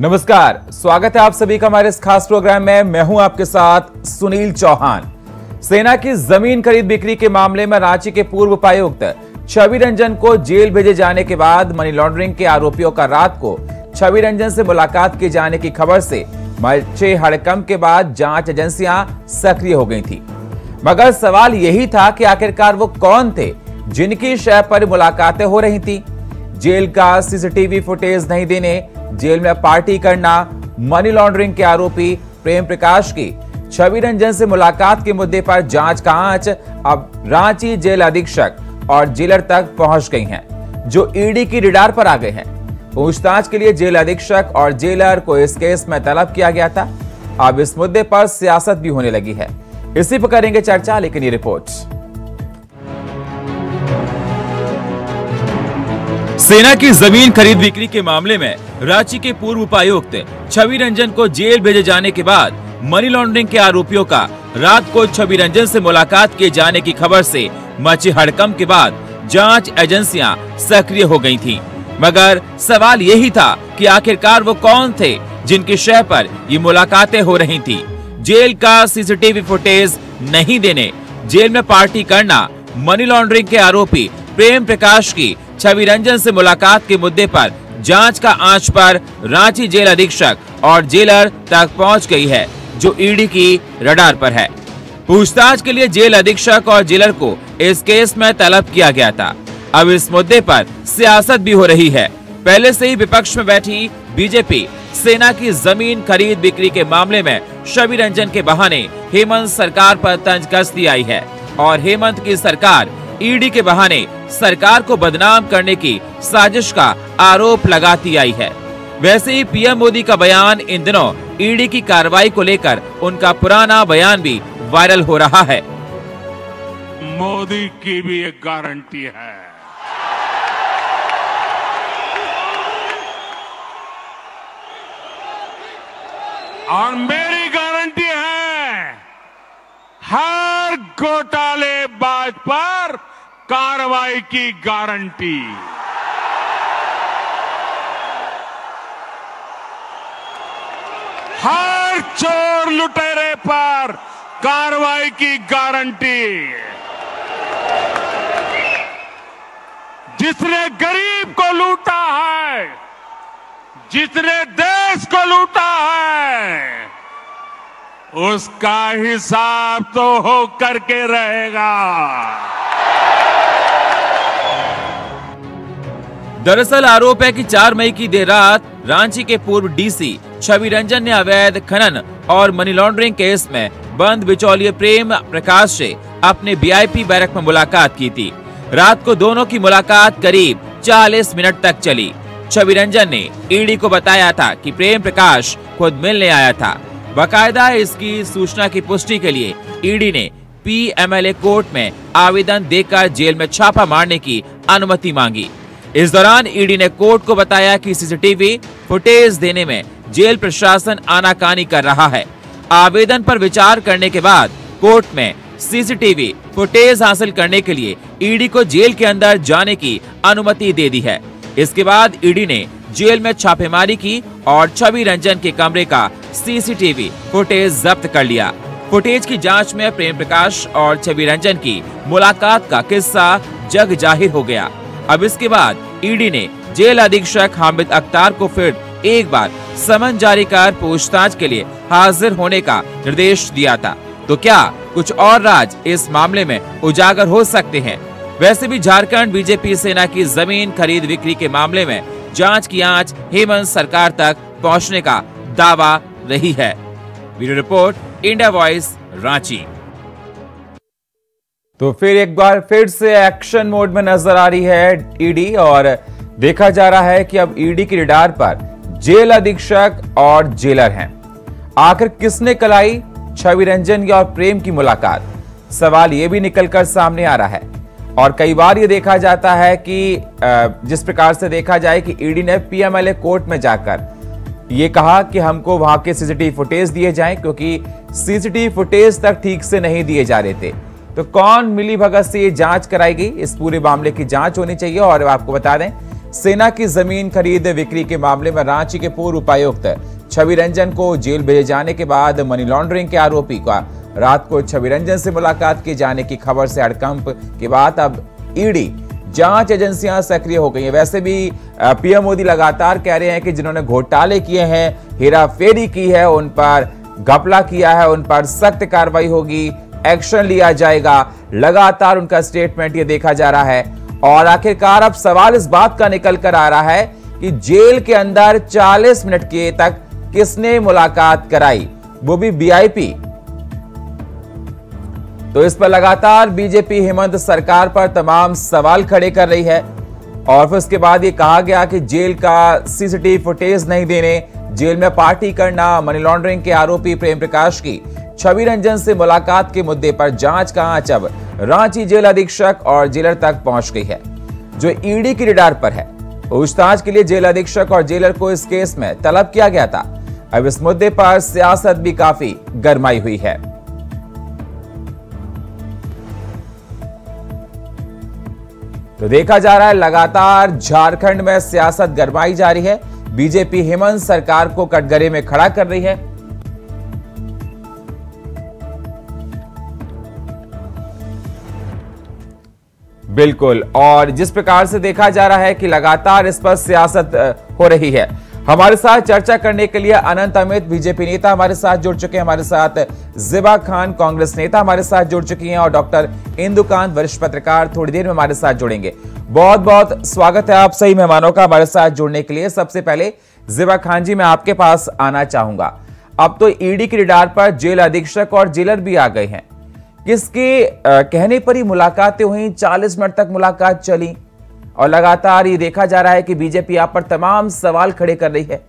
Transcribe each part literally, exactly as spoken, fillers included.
नमस्कार, स्वागत है आप सभी का हमारे इस खास प्रोग्राम में। मैं हूं आपके साथ सुनील चौहान। सेना की जमीन खरीद बिक्री के मामले में रांची के पूर्व उपायुक्त छवि रंजन को जेल भेजे जाने के बाद मनी लॉन्ड्रिंग के आरोपियों का रात को छवि रंजन से मुलाकात किए जाने की खबर से मचे हड़कंप के बाद जांच एजेंसियां सक्रिय हो गई थी, मगर सवाल यही था कि आखिरकार वो कौन थे जिनकी शह पर मुलाकातें हो रही थी। जेल का सीसीटीवी फुटेज नहीं देने, जेल में पार्टी करना, मनी लॉन्ड्रिंग के आरोपी प्रेम प्रकाश की छवि रंजन से मुलाकात के मुद्दे पर जांच का आंच अब रांची जेल अधीक्षक और जेलर तक पहुंच गई हैं, जो ईडी की रडार पर आ गए हैं। पूछताछ के लिए जेल अधीक्षक और जेलर को इस केस में तलब किया गया था। अब इस मुद्दे पर सियासत भी होने लगी है, इसी पर करेंगे चर्चा। लेकिन ये रिपोर्ट, सेना की जमीन खरीद बिक्री के मामले में रांची के पूर्व उपायुक्त छवि रंजन को जेल भेजे जाने के बाद मनी लॉन्ड्रिंग के आरोपियों का रात को छवि रंजन से मुलाकात किए जाने की खबर से मचे हड़कंप के बाद जांच एजेंसियां सक्रिय हो गई थीं, मगर सवाल यही था कि आखिरकार वो कौन थे जिनकी शह पर ये मुलाकातें हो रही थी। जेल का सीसीटीवी फुटेज नहीं देने, जेल में पार्टी करना, मनी लॉन्ड्रिंग के आरोपी प्रेम प्रकाश की छवि रंजन से मुलाकात के मुद्दे पर जांच का आंच पर रांची जेल अधीक्षक और जेलर तक पहुंच गई है, जो ईडी की रडार पर है। पूछताछ के लिए जेल अधीक्षक और जेलर को इस केस में तलब किया गया था। अब इस मुद्दे पर सियासत भी हो रही है। पहले से ही विपक्ष में बैठी बीजेपी सेना की जमीन खरीद बिक्री के मामले में छवि रंजन के बहाने हेमंत सरकार पर तंज कसती आई है और हेमंत की सरकार ईडी के बहाने सरकार को बदनाम करने की साजिश का आरोप लगाती आई है। वैसे ही पीएम मोदी का बयान इन दिनों ईडी की कार्रवाई को लेकर उनका पुराना बयान भी वायरल हो रहा है। मोदी की भी एक गारंटी है, और मेरी गारंटी है हर घोटालेबाज पर कार्रवाई की गारंटी। हर चोर लुटेरे पर कार्रवाई की गारंटी। जिसने गरीब को लूटा है, जिसने देश को लूटा है, उसका हिसाब तो हो करके रहेगा। दरअसल आरोप है कि चार मई की देर रात रांची के पूर्व डीसी छवि रंजन ने अवैध खनन और मनी लॉन्ड्रिंग केस में बंद बिचौलिए प्रेम प्रकाश से अपने वीआईपी बैरक में मुलाकात की थी। रात को दोनों की मुलाकात करीब चालीस मिनट तक चली। छवि रंजन ने ईडी को बताया था कि प्रेम प्रकाश खुद मिलने आया था। बाकायदा इसकी सूचना की पुष्टि के लिए ईडी ने पीएमएलए कोर्ट में आवेदन देकर जेल में छापा मारने की अनुमति मांगी। इस दौरान ईडी ने कोर्ट को बताया कि सीसीटीवी फुटेज देने में जेल प्रशासन आनाकानी कर रहा है। आवेदन पर विचार करने के बाद कोर्ट में सीसीटीवी फुटेज हासिल करने के लिए ईडी को जेल के अंदर जाने की अनुमति दे दी है। इसके बाद ईडी ने जेल में छापेमारी की और छवि रंजन के कमरे का सीसीटीवी फुटेज जब्त कर लिया। फुटेज की जांच में प्रेम प्रकाश और छवि रंजन की मुलाकात का किस्सा जग जाहिर हो गया। अब इसके बाद ईडी ने जेल अधीक्षक हामिद अख्तर को फिर एक बार समन जारी कर पूछताछ के लिए हाजिर होने का निर्देश दिया था। तो क्या कुछ और राज इस मामले में उजागर हो सकते हैं? वैसे भी झारखंड बीजेपी सेना की जमीन खरीद बिक्री के मामले में जांच की आंच हेमंत सरकार तक पहुंचने का दावा रही है। Bureau report, India voice, Ranchi. तो फिर एक बार फिर से एक्शन मोड में नजर आ रही है ईडी और देखा जा रहा है कि अब ईडी की रडार पर जेल अधीक्षक और जेलर हैं। आखिर किसने कराई छवि रंजन और प्रेम की मुलाकात? सवाल यह भी निकलकर सामने आ रहा है। और कई बार ये देखा जाता है कि जिस प्रकार से देखा जाए कि ईडी ने पीएमएलए कोर्ट में जाकर ये कहा कि हमको वहां के सीसीटीवी फुटेज दिए जाएं, क्योंकि सीसीटीवी फुटेज तक ठीक से नहीं दिए जा रहे थे। तो कौन मिलीभगत से ये जांच कराई गई, इस पूरे मामले की जांच होनी चाहिए। और आपको बता दें, सेना की जमीन खरीद बिक्री के मामले में रांची के पूर्व उपायुक्त छवि रंजन को जेल भेजे जाने के बाद मनी लॉन्ड्रिंग के आरोपी का रात को छवि रंजन से मुलाकात किए जाने की खबर से हड़कंप के बाद अब ईडी जांच एजेंसियां सक्रिय हो गई हैं। वैसे भी पीएम मोदी लगातार कह रहे हैं कि जिन्होंने घोटाले किए हैं, हेराफेरी की है, उन पर घपला किया है, उन पर सख्त कार्रवाई होगी, एक्शन लिया जाएगा। लगातार उनका स्टेटमेंट ये देखा जा रहा है और आखिरकार अब सवाल इस बात का निकल कर आ रहा है कि जेल के अंदर चालीस मिनट के तक किसने मुलाकात कराई, वो भी वीआईपी। तो इस पर लगातार बीजेपी हेमंत सरकार पर तमाम सवाल खड़े कर रही है और फिर उसके बाद ये कहा गया कि जेल का सीसीटीवी फुटेज नहीं देने, जेल में पार्टी करना, मनी लॉन्ड्रिंग के आरोपी प्रेम प्रकाश की छवि रंजन से मुलाकात के मुद्दे पर जांच का आंच अब रांची जेल अधीक्षक और जेलर तक पहुंच गई है, जो ईडी की रडार पर है। पूछताछ के लिए जेल अधीक्षक और जेलर को इस केस में तलब किया गया था। अब इस मुद्दे पर सियासत भी काफी गरमाई हुई है। तो देखा जा रहा है लगातार झारखंड में सियासत गरमाई जा रही है। बीजेपी हेमंत सरकार को कटघरे में खड़ा कर रही है। बिल्कुल, और जिस प्रकार से देखा जा रहा है कि लगातार इस पर सियासत हो रही है। हमारे साथ चर्चा करने के लिए अनंत अमित बीजेपी नेता हमारे साथ जुड़ चुके हैं, हमारे साथ जिबा खान कांग्रेस नेता हमारे साथ जुड़ चुकी हैं और डॉक्टर इंदुकांत वरिष्ठ पत्रकार थोड़ी देर में हमारे साथ जुड़ेंगे। बहुत बहुत स्वागत है आप सही मेहमानों का हमारे साथ जुड़ने के लिए। सबसे पहले जिबा खान जी, मैं आपके पास आना चाहूंगा। अब तो ईडी की रडार पर जेल अधीक्षक और जेलर भी आ गए हैं। किसके कहने पर ही मुलाकातें हुई, चालीस मिनट तक मुलाकात चली और लगातार ये देखा जा रहा है कि बीजेपी आप पर तमाम सवाल खड़े कर रही है।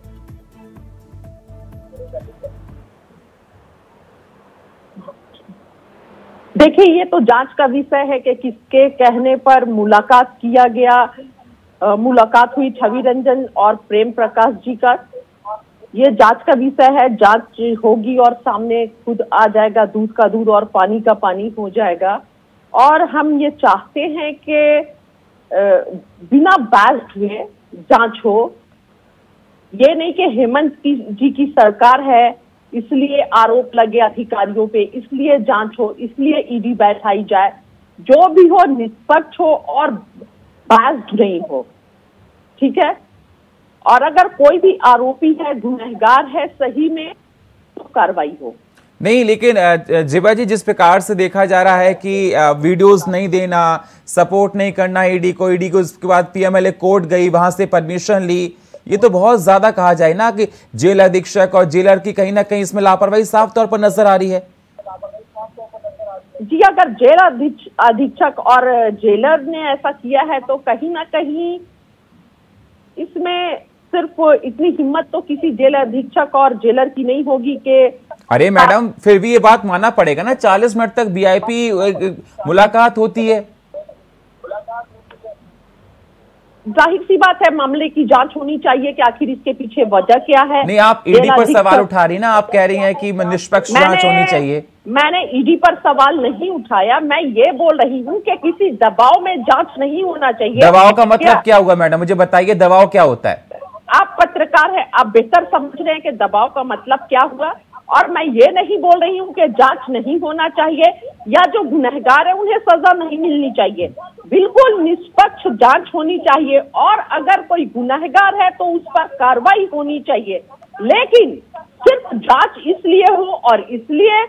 देखिए, ये तो जांच का विषय है कि किसके कहने पर मुलाकात किया गया। आ, मुलाकात हुई छवि रंजन और प्रेम प्रकाश जी का, ये जांच का विषय है। जांच होगी और सामने खुद आ जाएगा, दूध का दूध और पानी का पानी हो जाएगा। और हम ये चाहते हैं कि बिना बैज हुए जांच हो। ये नहीं कि हेमंत जी की सरकार है इसलिए आरोप लगे अधिकारियों पे, इसलिए जांच हो, इसलिए ईडी बैठाई जाए। जो भी हो निष्पक्ष हो और बैज नहीं हो, ठीक है। और अगर कोई भी आरोपी है, गुनहगार है सही में, तो कार्रवाई हो। नहीं, लेकिन जिबा जी, जिस प्रकार से देखा जा रहा है कि वीडियोस नहीं देना, सपोर्ट नहीं करना ईडी को, ईडी को उसके बाद पीएमएलए कोर्ट गई, वहां से परमिशन ली, ये तो बहुत ज्यादा कहा जाए ना कि जेल अधीक्षक और जेलर की कहीं ना कहीं इसमें लापरवाही साफ तौर पर नजर आ रही है। जी, अगर जेल अधीक्षक और जेलर ने ऐसा किया है तो कहीं ना कहीं इसमें सिर्फ इतनी हिम्मत तो किसी जेल अधीक्षक और जेलर की नहीं होगी कि अरे मैडम, फिर भी ये बात माना पड़ेगा ना, चालीस मिनट तक वीआईपी मुलाकात होती है। जाहिर सी बात है मामले की जांच होनी चाहिए कि आखिर इसके पीछे वजह क्या है। नहीं, आप ईडी पर सवाल उठा रही ना, आप कह रही हैं कि निष्पक्ष जांच होनी चाहिए। मैंने ईडी पर सवाल नहीं उठाया, मैं ये बोल रही हूँ कि किसी दबाव में जांच नहीं होना चाहिए। दबाव का मतलब क्या होगा मैडम, मुझे बताइए, दबाव क्या होता है? आप पत्रकार हैं, आप बेहतर समझ रहे हैं कि दबाव का मतलब क्या हुआ। और मैं ये नहीं बोल रही हूँ कि जांच नहीं होना चाहिए या जो गुनहगार है उन्हें सजा नहीं मिलनी चाहिए। बिल्कुल निष्पक्ष जांच होनी चाहिए और अगर कोई गुनहगार है तो उस पर कार्रवाई होनी चाहिए। लेकिन सिर्फ जांच इसलिए हो और इसलिए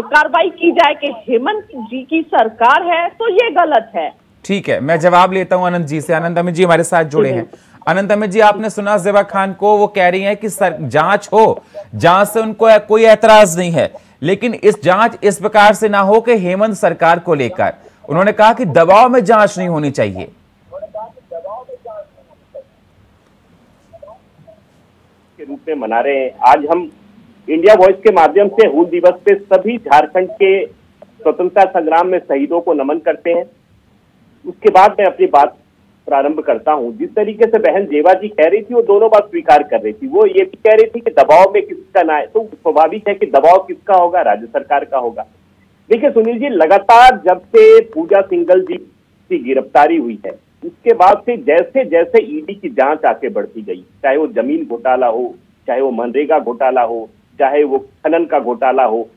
कार्रवाई की जाए कि हेमंत जी की सरकार है, तो ये गलत है। ठीक है, मैं जवाब लेता हूँ अनंत जी से। अनंत अमित जी हमारे साथ जुड़े हैं। अनंत अमित जी, आपने सुना ज़ेबा खान को, वो कह रही हैं कि सर जांच हो, जांच से उनको कोई एतराज नहीं है, लेकिन इस जांच इस प्रकार से ना हो कि हेमंत सरकार को लेकर। उन्होंने कहा कि दबाव में जांच नहीं होनी चाहिए। के रूप में मना रहे हैं आज हम इंडिया वॉइस के माध्यम से हूल दिवस पे सभी झारखंड के स्वतंत्रता संग्राम में शहीदों को नमन करते हैं। उसके बाद मैं अपनी बात प्रारंभ करता हूं। जिस तरीके से बहन जेवा जी कह रही थी, वो दोनों बात स्वीकार कर रही थी। वो ये भी कह रही थी कि दबाव में किसका ना है, तो स्वाभाविक है कि दबाव किसका होगा, राज्य सरकार का होगा। देखिए सुनील जी, लगातार जब से पूजा सिंघल जी की गिरफ्तारी हुई है, उसके बाद से जैसे जैसे ईडी की जांच आगे बढ़ती गई, चाहे वो जमीन घोटाला हो, चाहे वो मनरेगा घोटाला हो, चाहे वो खनन का घोटाला हो,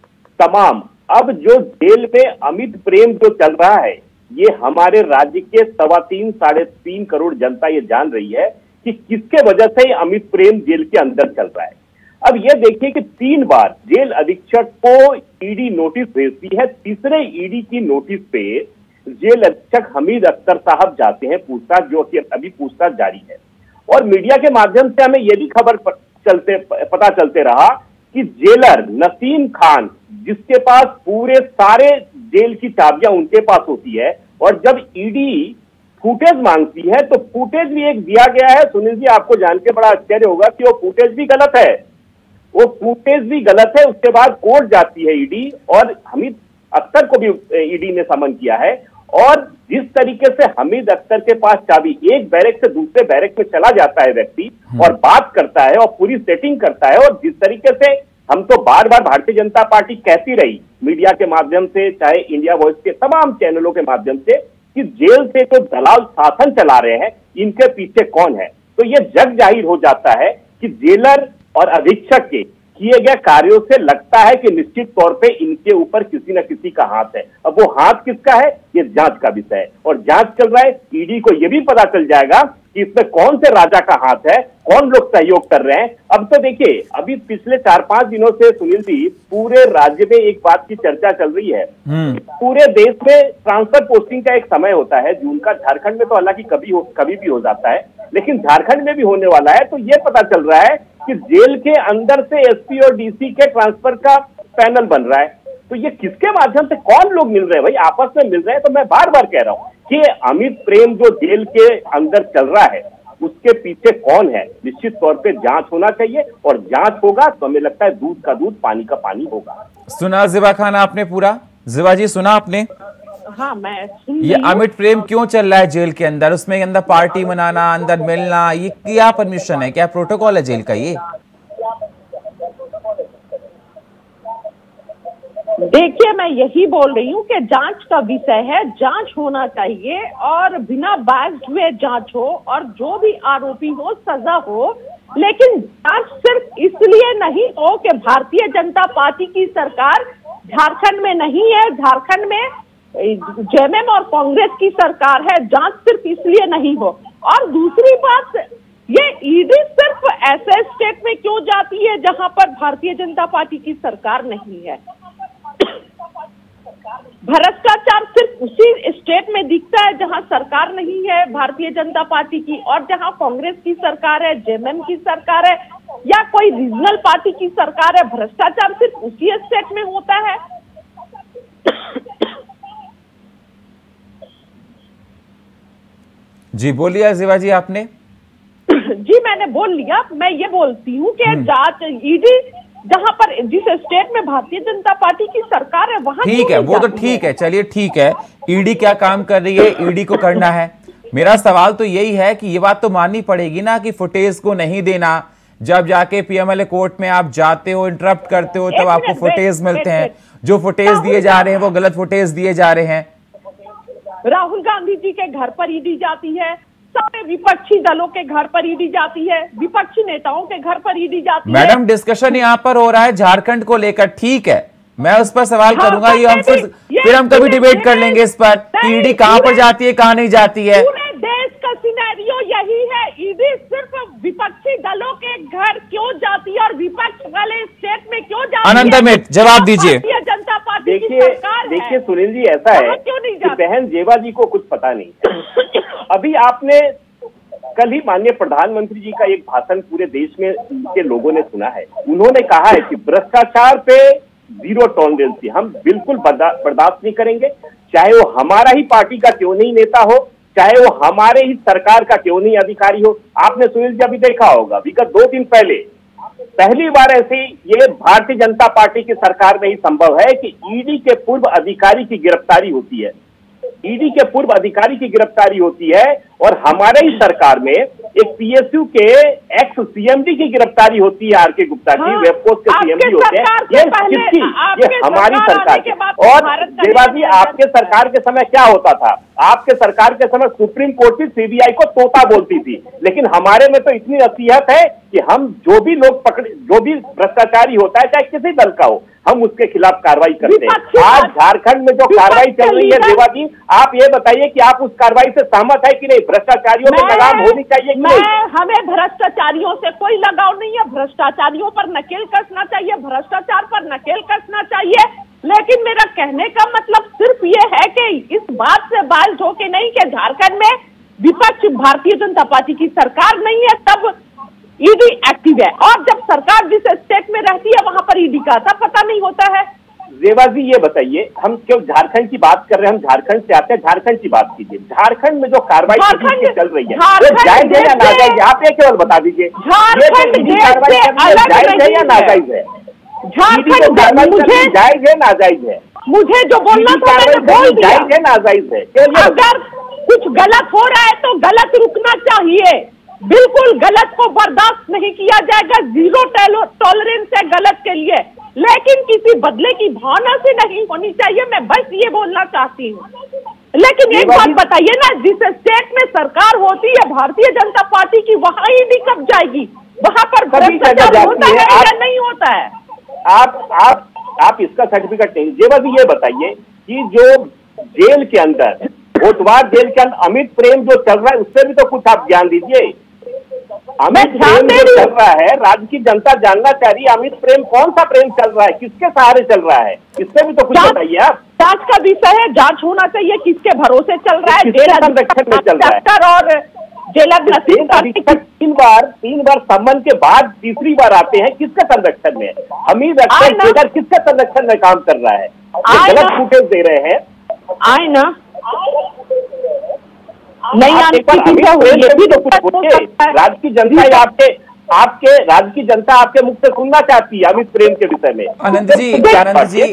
तमाम अब जो जेल में अमित प्रेम जो चल रहा है, ये हमारे राज्य के सवा तीन साढ़े तीन करोड़ जनता ये जान रही है कि किसके वजह से अमित प्रेम जेल के अंदर चल रहा है। अब ये देखिए कि तीन बार जेल अधीक्षक को ईडी नोटिस भेजती है, तीसरे ईडी की नोटिस पे जेल अधीक्षक हामिद अख्तर साहब जाते हैं पूछताछ, जो कि अभी पूछताछ जारी है। और मीडिया के माध्यम से हमें यह भी खबर चलते पता चलते रहा कि जेलर नसीम खान, जिसके पास पूरे सारे जेल की चाबियां उनके पास होती है, और जब ईडी फुटेज मांगती है तो फुटेज भी एक दिया गया है। सुनील जी, आपको जान के बड़ा आश्चर्य होगा कि वो फुटेज भी गलत है, वो फुटेज भी गलत है। उसके बाद कोर्ट जाती है ईडी, और हामिद अख्तर को भी ईडी ने समन किया है। और जिस तरीके से हामिद अख्तर के पास चाबी एक बैरक से दूसरे बैरक में चला जाता है व्यक्ति, और बात करता है और पूरी सेटिंग करता है, और जिस तरीके से हम तो बार बार भारतीय जनता पार्टी कहती रही मीडिया के माध्यम से, चाहे इंडिया वॉइस के तमाम चैनलों के माध्यम से, कि जेल से तो दलाल शासन चला रहे हैं, इनके पीछे कौन है। तो ये जग जाहिर हो जाता है कि जेलर और अधीक्षक के किए गए कार्यों से लगता है कि निश्चित तौर पे इनके ऊपर किसी न किसी का हाथ है। अब वो हाथ किसका है, ये जांच का विषय है, और जांच चल रहा है। ईडी को ये भी पता चल जाएगा कि इसमें कौन से राजा का हाथ है, कौन लोग सहयोग कर रहे हैं। अब तो देखिए, अभी पिछले चार पांच दिनों से सुनील जी पूरे राज्य में एक बात की चर्चा चल रही है, पूरे देश में ट्रांसफर पोस्टिंग का एक समय होता है जून का। झारखंड में तो हालांकि कभी कभी भी हो जाता है, लेकिन झारखंड में भी होने वाला है। तो ये पता चल रहा है कि जेल के अंदर से एसपी और डीसी के ट्रांसफर का पैनल बन रहा है। तो ये किसके माध्यम से कौन लोग मिल रहे हैं भाई, आपस में मिल रहे हैं। तो मैं बार बार कह रहा हूं कि अमित प्रेम जो जेल के अंदर चल रहा है, उसके पीछे कौन है, निश्चित तौर पे जांच होना चाहिए, और जांच होगा तो हमें लगता है दूध का दूध पानी का पानी होगा। सुना जिबा खान आपने, पूरा जिबा जी सुना आपने? हाँ, मैं सुन। ये अमित प्रेम क्यों चल रहा है जेल के अंदर, उसमें अंदर पार्टी मनाना, अंदर मिलना, ये क्या परमिशन है, क्या प्रोटोकॉल है जेल का? ये देखिए, मैं यही बोल रही हूँ कि जांच का विषय है, जांच होना चाहिए, और बिना बायस्ड हुए जांच हो, और जो भी आरोपी हो सजा हो। लेकिन जांच सिर्फ इसलिए नहीं हो कि भारतीय जनता पार्टी की सरकार झारखंड में नहीं है, झारखंड में जेएमएम और कांग्रेस की सरकार है, जांच सिर्फ इसलिए नहीं हो। और दूसरी बात, ये ईडी सिर्फ ऐसे स्टेट में क्यों जाती है जहां पर भारतीय जनता पार्टी की सरकार नहीं है? भ्रष्टाचार सिर्फ उसी स्टेट में दिखता है जहां सरकार नहीं है भारतीय जनता पार्टी की, और जहां कांग्रेस की सरकार है, जेएमएम की सरकार है, या कोई रीजनल पार्टी की सरकार है। भ्रष्टाचार सिर्फ उसी स्टेट में होता है। जी बोलिए शिवा जी आपने। जी मैंने बोल लिया। मैं ये बोलती हूँ कि जांच ईडी जहाँ पर जिस स्टेट में भारतीय जनता पार्टी की सरकार है वहाँ ठीक है, वो तो ठीक है, चलिए ठीक है। ईडी क्या काम कर रही है, ईडी को करना है। मेरा सवाल तो यही है कि ये बात तो माननी पड़ेगी ना कि फुटेज को नहीं देना। जब जाके पीएमएलए कोर्ट में आप जाते हो, इंटरप्ट करते हो, तब आपको फुटेज मिलते हैं। जो फुटेज दिए जा रहे हैं वो गलत फुटेज दिए जा रहे हैं। राहुल गांधी जी के घर पर ईडी जाती है, सारे विपक्षी दलों के घर पर ईडी जाती है, विपक्षी नेताओं के घर पर ईडी जाती है। मैडम, डिस्कशन यहाँ पर हो रहा है झारखंड को लेकर, ठीक है, मैं उस पर सवाल हाँ, करूंगा। ये हम फिर हम कभी डिबेट कर लेंगे इस पर कि ईडी कहाँ पर जाती है, कहाँ नहीं जाती है। पूरे देश का सिनेरियो यही है, ईडी सिर्फ विपक्षी दलों के घर क्यों जाती है और विपक्ष वाले स्टेट में क्यों जाती है? अनंत जवाब दीजिए। देखिए देखिए सुनील जी, ऐसा है कि बहन जेवा जी को कुछ पता नहीं। अभी आपने कल ही माननीय प्रधानमंत्री जी का एक भाषण पूरे देश में के लोगों ने सुना है। उन्होंने कहा है कि भ्रष्टाचार पे जीरो टॉलरेंस है, हम बिल्कुल बर्दाश्त नहीं करेंगे, चाहे वो हमारा ही पार्टी का क्यों नहीं नेता हो, चाहे वो हमारे ही सरकार का क्यों नहीं अधिकारी हो। आपने सुनील जी अभी देखा होगा, विगत दो दिन पहले पहली बार ऐसी ये भारतीय जनता पार्टी की सरकार में ही संभव है कि ईडी के पूर्व अधिकारी की गिरफ्तारी होती है, ईडी के पूर्व अधिकारी की गिरफ्तारी होती है। और हमारे ही सरकार में एक पीएसयू के एक्स सीएमडी की गिरफ्तारी होती है आर के गुप्ता की, वेबपोस्ट के सीएमडी होते हैं, ये हमारी सरकार के। और देवाजी आपके सरकार के समय क्या होता था, आपके सरकार के समय सुप्रीम कोर्ट भी सीबीआई को तोता बोलती थी, लेकिन हमारे में तो इतनी नसीहत है कि हम जो भी लोग पकड़े, जो भी भ्रष्टाचारी होता है चाहे किसी दल का हो, हम उसके खिलाफ कार्रवाई करते हैं। आज झारखंड में जो कार्रवाई चल रही है देवा जी, आप ये बताइए कि आप उस कार्रवाई से सहमत है कि नहीं, भ्रष्टाचारियों में लगाम होनी चाहिए कि नहीं? हमें भ्रष्टाचारियों से कोई लगाव नहीं है, भ्रष्टाचारियों पर नकेल कसना चाहिए, भ्रष्टाचार पर नकेल कसना चाहिए, लेकिन मेरा कहने का मतलब सिर्फ ये है कि इस बात से बाल ठोके नहीं कि झारखंड में विपक्ष भारतीय जनता पार्टी की सरकार नहीं है तब ईडी एक्टिव है, और जब सरकार जिस स्टेट में रहती है वहां पर ईडी का आता पता नहीं होता है। रेवा जी ये बताइए, हम क्यों झारखंड की बात कर रहे हैं, हम झारखंड से आते हैं, झारखंड की बात कीजिए, झारखंड में जो कार्रवाई चल रही है वो जायज है या नाजायज है, आप ये केवल बता दीजिए। झारखंड जायज है या नाजायज है, झारखंड जायज है नाजायज है, मुझे जो बोलना था जायज है नाजायज है, अगर कुछ गलत हो रहा है तो गलत रुकना चाहिए, बिल्कुल गलत को बर्दाश्त नहीं किया जाएगा, जीरो टॉलरेंस है गलत के लिए, लेकिन किसी बदले की भावना से नहीं होनी चाहिए, मैं बस ये बोलना चाहती हूँ। लेकिन एक बात बताइए ना, जिस स्टेट में सरकार होती है भारतीय जनता पार्टी की वहाँ ईडी कब जाएगी, वहाँ पर भ्रष्टाचार होता है या नहीं होता है? आप आप आप इसका सर्टिफिकेट नहीं दीजिए। बस ये बताइए कि जो जेल के अंदर कोटवार जेल के अंदर अमित प्रेम जो चल रहा है उससे भी तो कुछ आप ज्ञान दीजिए। अमित प्रेम चल रहा है, राज्य की जनता जानना चाह रही है अमित प्रेम कौन सा प्रेम चल रहा है, किसके सहारे चल रहा है, इससे भी तो कुछ बताइए आप। जांच का विषय है, जांच होना चाहिए किसके भरोसे चल रहा है, जेल अधीक्षक में चल रहा है और जेल अधीक्षक तीन बार तीन बार सम्मन के बाद तीसरी बार आते हैं किसके संरक्षण में, हामिद अख्तर किसके संरक्षण में काम कर रहा है, गलत फुटेज दे रहे हैं। आए ना नहीं आने पर राज्य की जनता आपके आपके राज्य की जनता आपके मुख से सुनना चाहती है अमित प्रेम के विषय में। आनंद जी, आनंद जी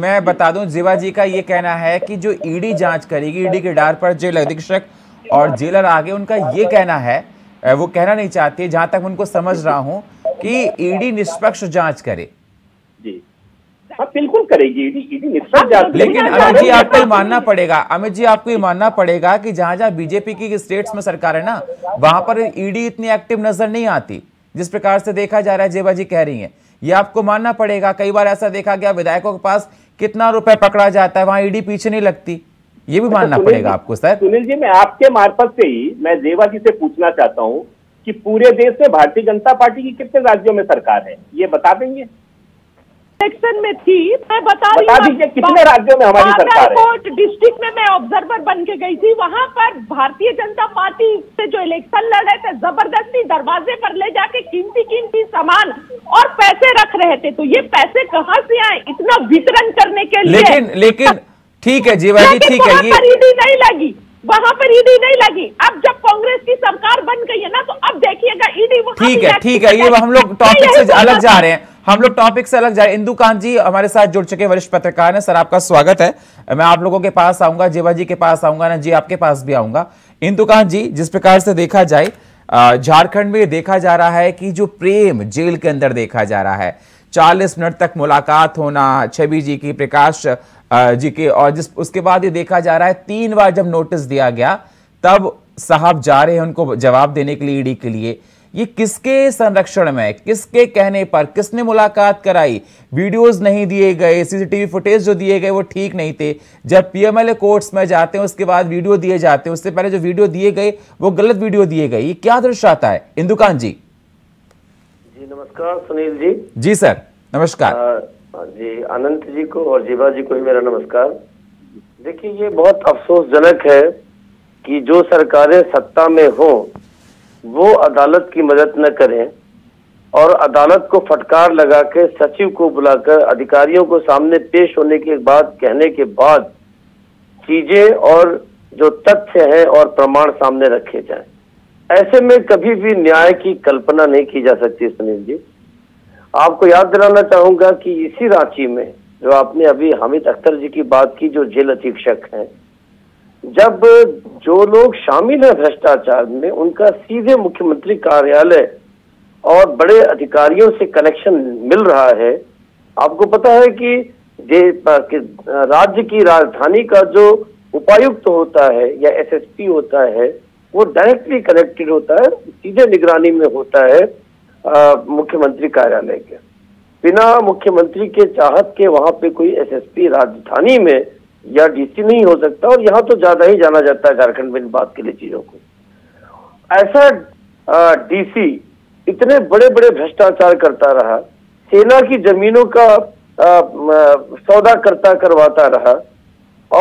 मैं बता दूं, जीवा जी का ये कहना है कि जो ईडी जांच करेगी, ईडी के डार पर जेल अधीक्षक और जेलर आगे, उनका ये कहना है, वो कहना नहीं चाहती, जहां तक उनको समझ रहा हूँ कि ईडी निष्पक्ष जाँच करे। जी हाँ बिल्कुल करेगी ईडी, ईडी निष्पक्ष जांच। लेकिन अमित जी आपको ये मानना पड़ेगा, अमित जी आपको ये मानना पड़ेगा कि जहाँ जहाँ बीजेपी की स्टेट्स में सरकार है ना वहां पर ईडी इतनी एक्टिव नजर नहीं आती जिस प्रकार से देखा जा रहा है। जेबा जी कह रही हैं, ये आपको मानना पड़ेगा। कई बार ऐसा देखा गया विधायकों के पास कितना रुपए पकड़ा जाता है, वहाँ ईडी पीछे नहीं लगती, ये भी मानना पड़ेगा आपको। सर सुनील जी, मैं आपके मार्फत से ही मैं जेबा जी से पूछना चाहता हूँ कि पूरे देश में भारतीय जनता पार्टी की कितने राज्यों में सरकार है, ये बता देंगे? सेक्शन में थी, मैं बता दीजिए कितने राज्यों में हमारी सरकार है। कोट डिस्ट्रिक्ट में मैं ऑब्जर्वर बन के गई थी, वहाँ पर भारतीय जनता पार्टी से जो इलेक्शन लड़ रहे थे जबरदस्ती दरवाजे पर ले जाके कीमती कीमती सामान और पैसे रख रहे थे, तो ये पैसे कहाँ से आए इतना वितरण करने के लिए? लेकिन लेकिन ठीक है जीवा जी, ठीक है, ये ईडी नहीं लगी, वहाँ पर ईडी नहीं लगी। अब जब कांग्रेस की सरकार बन गई है ना तो अब देखिएगा ईडी। ठीक है ठीक है, ये हम लोग टॉपिक से अलग जा रहे हैं, हम लोग टॉपिक से अलग जा रहे हैं। इंदु कांत जी हमारे साथ जुड़ चुके वरिष्ठ पत्रकार हैं। सर आपका स्वागत है। मैं आप लोगों के पास आऊंगा, जेवा जी के पास आऊंगा, ना जी आपके पास भी आऊंगा। इंदु कांत जी, जिस प्रकार से देखा जाए झारखंड में देखा जा रहा है कि जो प्रेम जेल के अंदर देखा जा रहा है, चालीस मिनट तक मुलाकात होना छवि जी की, प्रकाश जी के, और जिस उसके बाद ये देखा जा रहा है तीन बार जब नोटिस दिया गया तब साहब जा रहे हैं उनको जवाब देने के लिए ईडी के लिए। ये किसके संरक्षण में, किसके कहने पर, किसने मुलाकात कराई? वीडियोस नहीं दिए गए, सीसीटीवी फुटेज जो दिए गए वो ठीक नहीं थे। जब पीएमएलए कोर्ट्स में जाते हैं उसके बाद वीडियो दिए जाते हैं, उससे पहले जो वीडियो दिए गए वो गलत वीडियो दिए गए। ये क्या दर्शाता है? इंदुकांत जी जी नमस्कार सुनील जी। जी सर नमस्कार। आ, जी अनंत जी को और जीवा जी को मेरा नमस्कार। देखिए ये बहुत अफसोसजनक है कि जो सरकारें सत्ता में हों वो अदालत की मदद न करें और अदालत को फटकार लगा के सचिव को बुलाकर अधिकारियों को सामने पेश होने के बाद कहने के बाद चीजें और जो तथ्य हैं और प्रमाण सामने रखे जाएं। ऐसे में कभी भी न्याय की कल्पना नहीं की जा सकती। सुनील जी आपको याद दिलाना चाहूंगा कि इसी रांची में जो आपने अभी हामिद अख्तर जी की बात की, जो जेल अधीक्षक हैं, जब जो लोग शामिल हैं भ्रष्टाचार में उनका सीधे मुख्यमंत्री कार्यालय और बड़े अधिकारियों से कनेक्शन मिल रहा है। आपको पता है कि, कि राज्य की राजधानी का जो उपायुक्त होता है या एसएसपी होता है वो डायरेक्टली कनेक्टेड होता है, सीधे निगरानी में होता है आ, मुख्यमंत्री कार्यालय के। बिना मुख्यमंत्री के चाहत के वहाँ पे कोई एसएसपी राजधानी में या डीसी नहीं हो सकता, और यहाँ तो ज्यादा ही जाना जाता है झारखंड में इन बात के लिए चीजों को। ऐसा आ, डीसी इतने बड़े बड़े भ्रष्टाचार करता रहा, सेना की जमीनों का आ, आ, सौदा करता करवाता रहा,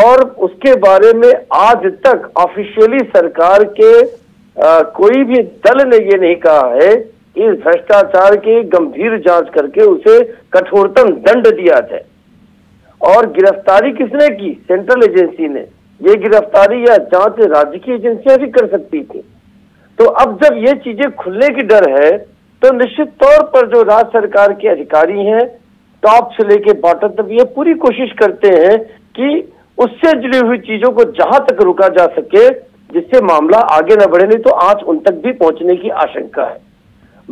और उसके बारे में आज तक ऑफिशियली सरकार के आ, कोई भी दल ने ये नहीं कहा है। इस भ्रष्टाचार की गंभीर जांच करके उसे कठोरतम दंड दिया जाए। और गिरफ्तारी किसने की? सेंट्रल एजेंसी ने। ये गिरफ्तारी या जांच राज्य की एजेंसियां भी कर सकती थी। तो अब जब ये चीजें खुलने की डर है तो निश्चित तौर पर जो राज्य सरकार के अधिकारी हैं टॉप से लेके बॉटम तक ये पूरी कोशिश करते हैं कि उससे जुड़ी हुई चीजों को जहां तक रोका जा सके, जिससे मामला आगे न बढ़े, नहीं तो आज उन तक भी पहुंचने की आशंका है।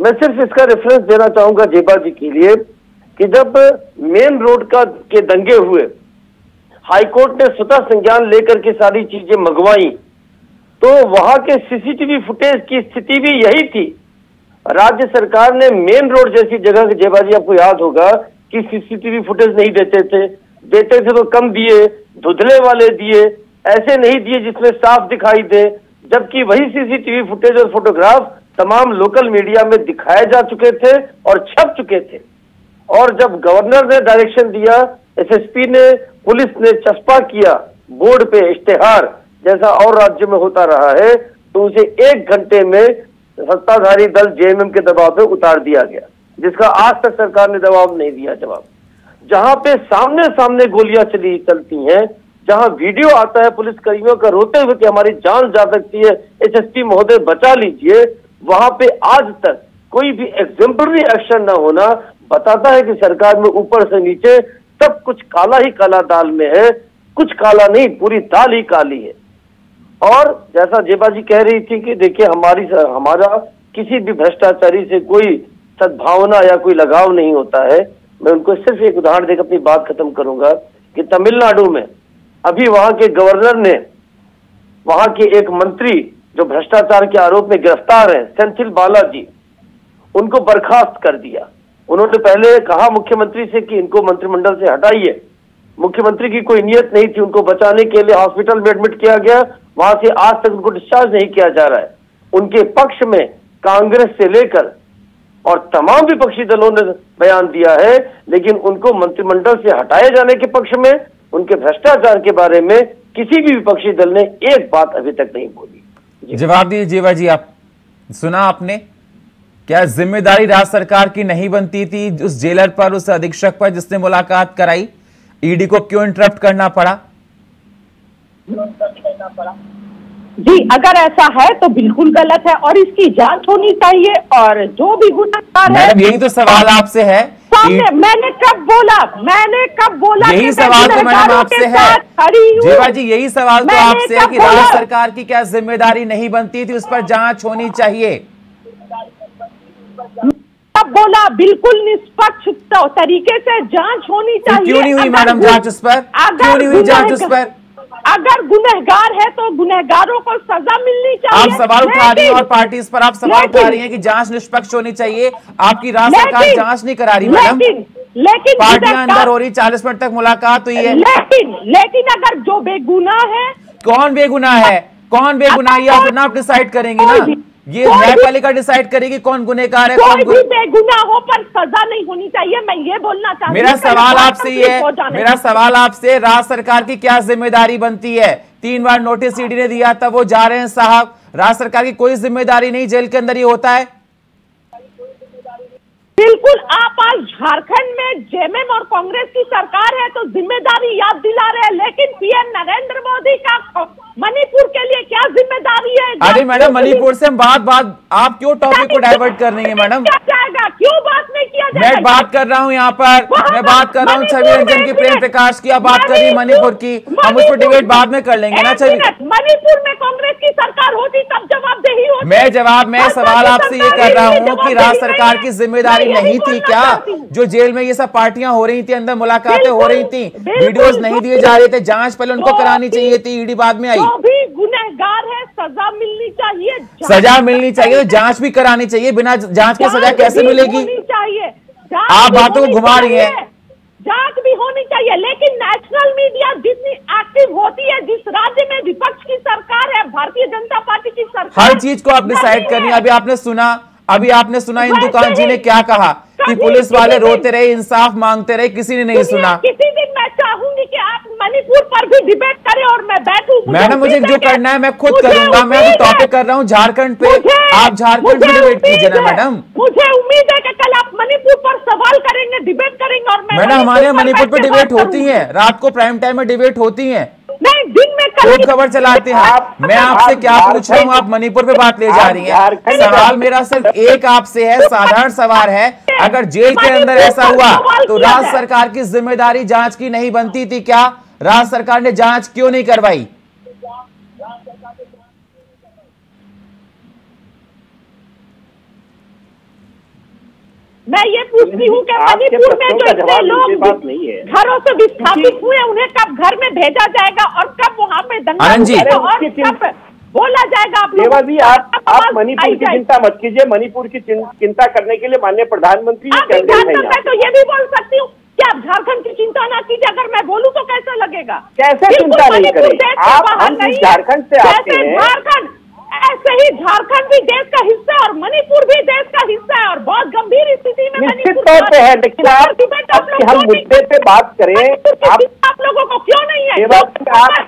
मैं सिर्फ इसका रेफरेंस देना चाहूंगा जेबा जी के लिए कि जब मेन रोड का के दंगे हुए, हाईकोर्ट ने स्वतः संज्ञान लेकर के सारी चीजें मंगवाई, तो वहां के सीसीटीवी फुटेज की स्थिति भी यही थी। राज्य सरकार ने मेन रोड जैसी जगह के जेबाजी आपको याद होगा कि सीसीटीवी फुटेज नहीं देते थे, देते थे तो कम दिए, धुंधले वाले दिए, ऐसे नहीं दिए जिसमें साफ दिखाई दे। जबकि वही सीसीटीवी फुटेज और फोटोग्राफ तमाम लोकल मीडिया में दिखाए जा चुके थे और छप चुके थे। और जब गवर्नर ने डायरेक्शन दिया, एसएसपी ने, पुलिस ने चस्पा किया बोर्ड पे इश्तेहार, जैसा और राज्य में होता रहा है, तो उसे एक घंटे में सत्ताधारी दल जेएमएम के दबाव पे उतार दिया गया, जिसका आज तक सरकार ने दबाव नहीं दिया जवाब। जहां पे सामने सामने गोलियां चली चलती हैं, जहां वीडियो आता है पुलिसकर्मियों का रोते हुए कि हमारी जान जा सकती है, एसएसपी महोदय बचा लीजिए, वहां पे आज तक कोई भी एग्जेम्पलरी एक्शन न होना बताता है कि सरकार में ऊपर से नीचे सब कुछ काला ही काला दाल में है। कुछ काला नहीं, पूरी दाल ही काली है। और जैसा जेबा जी कह रही थी कि देखिए हमारी हमारा किसी भी भ्रष्टाचारी से कोई सद्भावना या कोई लगाव नहीं होता है। मैं उनको सिर्फ एक उदाहरण देकर अपनी बात खत्म करूंगा कि तमिलनाडु में अभी वहां के गवर्नर ने वहां के एक मंत्री जो भ्रष्टाचार के आरोप में गिरफ्तार हैं, सेंथिल बाला जी, उनको बर्खास्त कर दिया। उन्होंने पहले कहा मुख्यमंत्री से कि इनको मंत्रिमंडल से हटाइए, मुख्यमंत्री की कोई नीयत नहीं थी, उनको बचाने के लिए हॉस्पिटल में एडमिट किया गया, वहां से आज तक उनको डिस्चार्ज नहीं किया जा रहा है। उनके पक्ष में कांग्रेस से लेकर और तमाम विपक्षी दलों ने बयान दिया है, लेकिन उनको मंत्रिमंडल से हटाए जाने के पक्ष में, उनके भ्रष्टाचार के बारे में किसी भी विपक्षी दल ने एक बात अभी तक नहीं बोली। जवाब दीजिए जेवा जी, आप सुना आपने, क्या जिम्मेदारी राज्य सरकार की नहीं बनती थी उस जेलर पर, उस अधीक्षक पर जिसने मुलाकात कराई? ईडी को क्यों इंटरप्ट करना पड़ा? जी, अगर ऐसा है तो बिल्कुल गलत है और इसकी जांच होनी चाहिए और जो भी गुनहगार है। यही तो सवाल आपसे है। सामने मैंने कब बोला मैंने कब बोला यही सवाल तो मैडम आपसे है जेवा जी, यही सवाल तो आपसे है कि राज्य सरकार की क्या जिम्मेदारी नहीं बनती थी, उस पर जांच होनी चाहिए? अब बोला बिल्कुल निष्पक्ष तरीके से जांच होनी चाहिए। क्यों नहीं हुई मैडम जांच उस पर? क्यों नहीं हुई जांच उस पर? अगर गुनहगार है तो गुनहगारों को सजा मिलनी चाहिए। आप सवाल उठा रही हैं और पार्टी इस पर आप सवाल उठा रही हैं कि जांच निष्पक्ष होनी चाहिए, आपकी राज्य सरकार जांच नहीं करा रही मैडम। लेकिन पार्टियां अंदर हो रही, चालीस मिनट तक मुलाकात हुई है, लेकिन लेकिन अगर जो बेगुनाह है, कौन बेगुनाह है, कौन बेगुनाह है, आप अपना डिसाइड करेंगे ना, ये न्यायपालिका डिसाइड करेगी कौन गुनहगार है। कोई भी बेगुनाहों पर सजा नहीं होनी चाहिए, मैं ये बोलना चाहती हूं। मेरा सवाल आपसे ये है, मेरा सवाल आपसे राज्य सरकार की क्या जिम्मेदारी बनती है? तीन बार नोटिस ईडी ने दिया था, वो जा रहे हैं साहब, राज्य सरकार की कोई जिम्मेदारी नहीं, जेल के अंदर ही होता है। बिल्कुल, आप आज झारखंड में जेएमएम और कांग्रेस की सरकार है तो जिम्मेदारी याद दिला रहे हैं, लेकिन पीएम नरेंद्र मोदी का मणिपुर के लिए क्या जिम्मेदारी है? अरे मैडम, मणिपुर से हम बात बात आप क्यों टॉपिक को डाइवर्ट कर रही हैं मैडम? क्या जाएगा, क्यों बात नहीं किया किया जाए। मैं बात कर रहा हूँ यहाँ पर, मैं बात कर रहा हूँ छवि रंजन की, प्रेम प्रकाश की, आप बात कर रही मणिपुर की, हम उस पर डिबेट बाद में कर लेंगे ना। छवि, मणिपुर में कांग्रेस की सरकार होती तब जवाबदेही होती। मैं जवाब, मैं सवाल आपसे ये कर रहा हूँ कि राज्य सरकार की जिम्मेदारी नहीं थी क्या जो जेल में ये सब पार्टियां हो रही थी, अंदर मुलाकातें हो रही थी, वीडियोज नहीं दिए जा रहे थे, जाँच पहले उनको करानी चाहिए थी, ईडी बाद में आई। गुनहगार है, सजा मिलनी चाहिए, सजा मिलनी चाहिए तो जांच भी करानी चाहिए, बिना जांच के सजा कैसे मिलेगी? आप बातों को घुमा रही हैं। जांच भी होनी चाहिए, लेकिन नेशनल मीडिया जितनी एक्टिव होती है, जिस राज्य में विपक्ष की सरकार है, भारतीय जनता पार्टी की सरकार, हर चीज को आप डिसाइड करनी है। अभी आपने सुना, अभी आपने सुना इंदुकांत जी ने क्या कहा कि पुलिस वाले रोते रहे, इंसाफ मांगते रहे, किसी ने नहीं सुना। किसी दिन मैं चाहूंगी कि आप मणिपुर पर भी डिबेट करें और मैं बैठूं। मैडम, मुझे जो करना है मैं खुद करूंगा। मैं अभी टॉपिक कर रहा हूं झारखंड पे, आप झारखंड में डिबेट कीजिए ना मैडम। मुझे उम्मीद है कि कल आप मणिपुर पर सवाल करेंगे, डिबेट करेंगे। और मैडम, हमारे यहाँ मणिपुर पे डिबेट होती है, रात को प्राइम टाइम में डिबेट होती है, खूब खबर चलाते हैं आप। मैं आपसे क्या पूछ रहा हूँ, आप मणिपुर पे बात ले जा रही हैं। सवाल मेरा सिर्फ एक आपसे है, साधारण सवाल है, अगर जेल के अंदर ऐसा हुआ तो राज्य सरकार की जिम्मेदारी जांच की नहीं बनती थी क्या? राज्य सरकार ने जांच क्यों नहीं करवाई? मैं ये पूछती हूँ कि मणिपुर में जो इतने लोग घरों से विस्थापित हुए, उन्हें कब घर में भेजा जाएगा और कब वहाँ पे दंगा होगा और कब बोला जाएगा? आप लोग आप, आप मणिपुर की चिंता मत कीजिए। मणिपुर की चिंता करने के लिए माननीय प्रधानमंत्री कहते हैं। मैं तो ये भी बोल सकती हूँ कि आप झारखंड की चिंता ना कीजिए, अगर मैं बोलूँ तो कैसा लगेगा? कैसे चिंता नहीं करेंगे आप? हम झारखंड से आते हैं, झारखंड ऐसे ही झारखंड भी देश का हिस्सा है और मणिपुर भी देश का हिस्सा है और बहुत गंभीर स्थिति में निश्चित तौर पे है। लेकिन आप, हम मुद्दे पे बात करें, आप आप लोगों को क्यों नहीं है? आप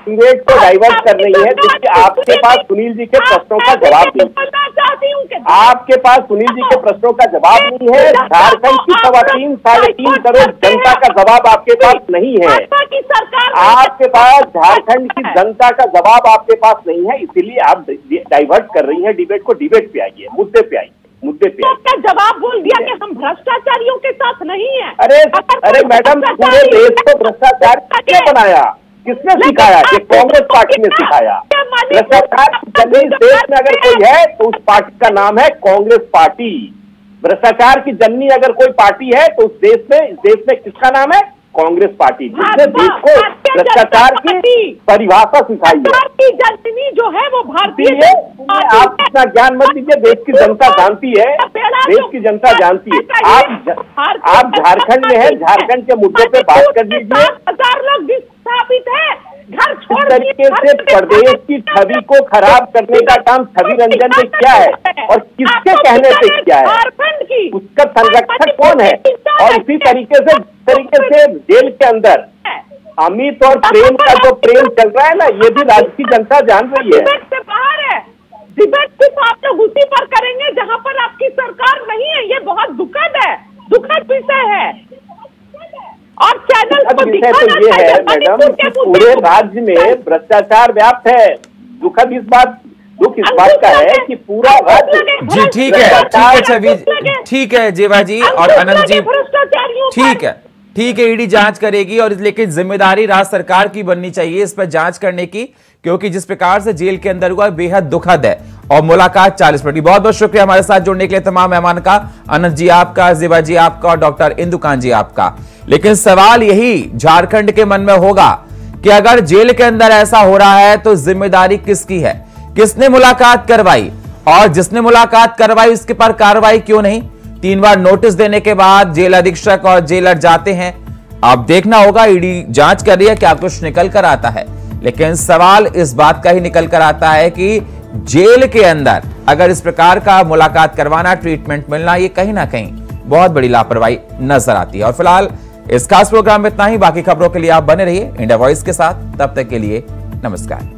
डिबेट को डाइवर्ट कर रही है, जिससे आपके पास सुनील जी के प्रश्नों का जवाब नहीं, आपके पास सुनील जी के प्रश्नों का जवाब नहीं है। झारखंड की सवा तीन साढ़े तीन करोड़ जनता का जवाब आपके पास नहीं है। आपके पास झारखंड की जनता का जवाब आपके पास नहीं है, इसीलिए आप डाइवर्ट कर रही हैं डिबेट को। डिबेट पे आइए, मुद्दे पे आइए, मुद्दे पे। आपका जवाब बोल दिया कि हम भ्रष्टाचारियों के साथ नहीं है। अरे अरे मैडम, पूरे देश को भ्रष्टाचार किसने बनाया, किसने सिखाया? ये कांग्रेस पार्टी ने सिखाया। भ्रष्टाचार की देश में अगर कोई है तो उस पार्टी का नाम है कांग्रेस पार्टी। भ्रष्टाचार की जननी अगर कोई पार्टी है तो उस देश में, इस देश में किसका नाम है? कांग्रेस पार्टी, जिसने देश को भ्रष्टाचार की परिभाषा सिखाई है। जननी जो है वो भारतीय। आप इतना ज्ञान मत दीजिए, देश की जनता जानती है, देश की जनता जानती है। आप आप झारखंड में है, झारखंड के मुद्दों पे बात कर लीजिए। हजार लोग विस्थापित है, घर छोड़ तरीके से प्रदेश की छवि को खराब करने का काम छवि रंजन ने किया है और किसके कहने से किया है, उसका संरक्षक कौन है? और इसी तरीके से तरीके से जेल के अंदर अमित और प्रेम का जो प्रेम चल रहा है ना, ये भी राज्य की जनता जान रही है। डिबेट सिर्फ आप लोग उसी पर करेंगे जहाँ पर आपकी सरकार नहीं है। ये बहुत दुखद है, दुखद विषय है। और चैनल को दिखाना तो ये है मैडम कि पूरे राज्य में भ्रष्टाचार व्याप्त है। दुखद इस बात, दुख इस बात का है कि पूरा राज्य। जी ठीक है, ठीक है छवि, ठीक है जेवा जी और अनंत जी, ठीक है, ठीक है। ईडी जांच करेगी और लेकिन जिम्मेदारी राज्य सरकार की बननी चाहिए इस पर जांच करने की, क्योंकि जिस प्रकार से जेल के अंदर हुआ बेहद दुखद है। और मुलाकात चालीस मिनट की। बहुत बहुत शुक्रिया हमारे साथ जुड़ने के लिए तमाम मेहमान का, अनंत जी आपका, जिबा जी आपका और डॉक्टर इंदुकांत जी आपका। लेकिन सवाल यही झारखंड के मन में होगा कि अगर जेल के अंदर ऐसा हो रहा है तो जिम्मेदारी किसकी है, किसने मुलाकात करवाई और जिसने मुलाकात करवाई उसके पर कार्रवाई क्यों नहीं? तीन बार नोटिस देने के बाद जेल अधीक्षक और जेलर जाते हैं। आप देखना होगा ईडी जांच कर रही है क्या कुछ निकल कर आता है, लेकिन सवाल इस बात का ही निकल कर आता है कि जेल के अंदर अगर इस प्रकार का मुलाकात करवाना, ट्रीटमेंट मिलना, ये कहीं ना कहीं बहुत बड़ी लापरवाही नजर आती है। और फिलहाल इस खास प्रोग्राम में इतना ही। बाकी खबरों के लिए आप बने रहिए इंडिया वॉइस के साथ। तब तक के लिए नमस्कार।